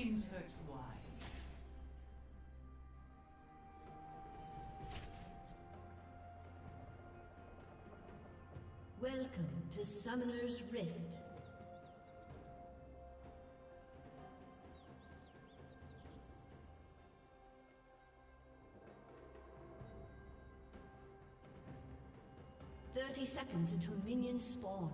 intertwined. Welcome to Summoner's Rift. Thirty seconds until minions spawn.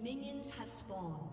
Minions have spawned.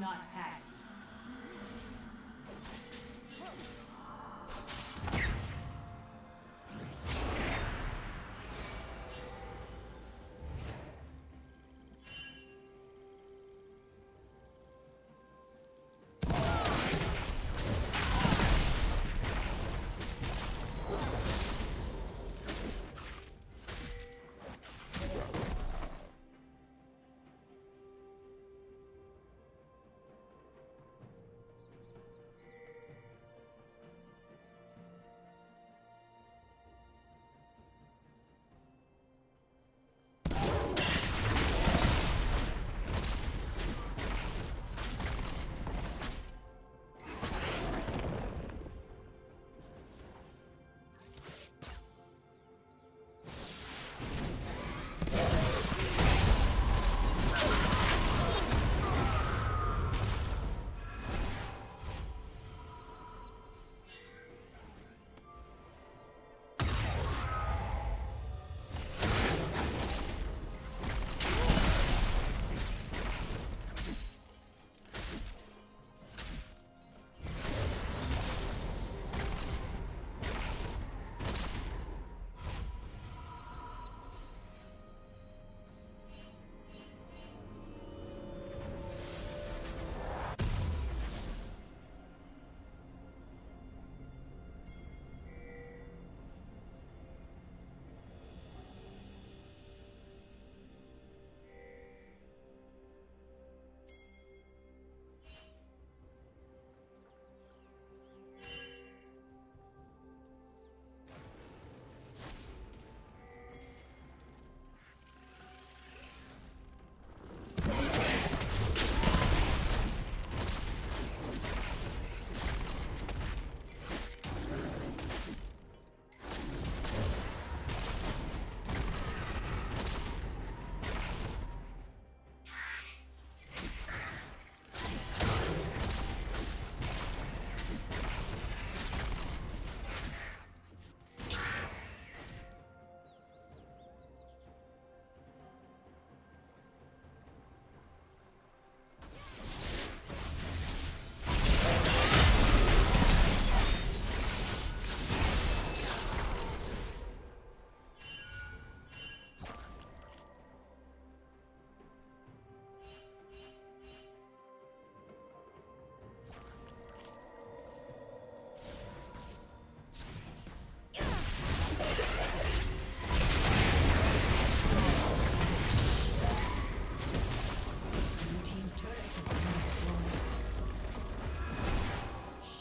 not pass.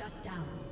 Shut down.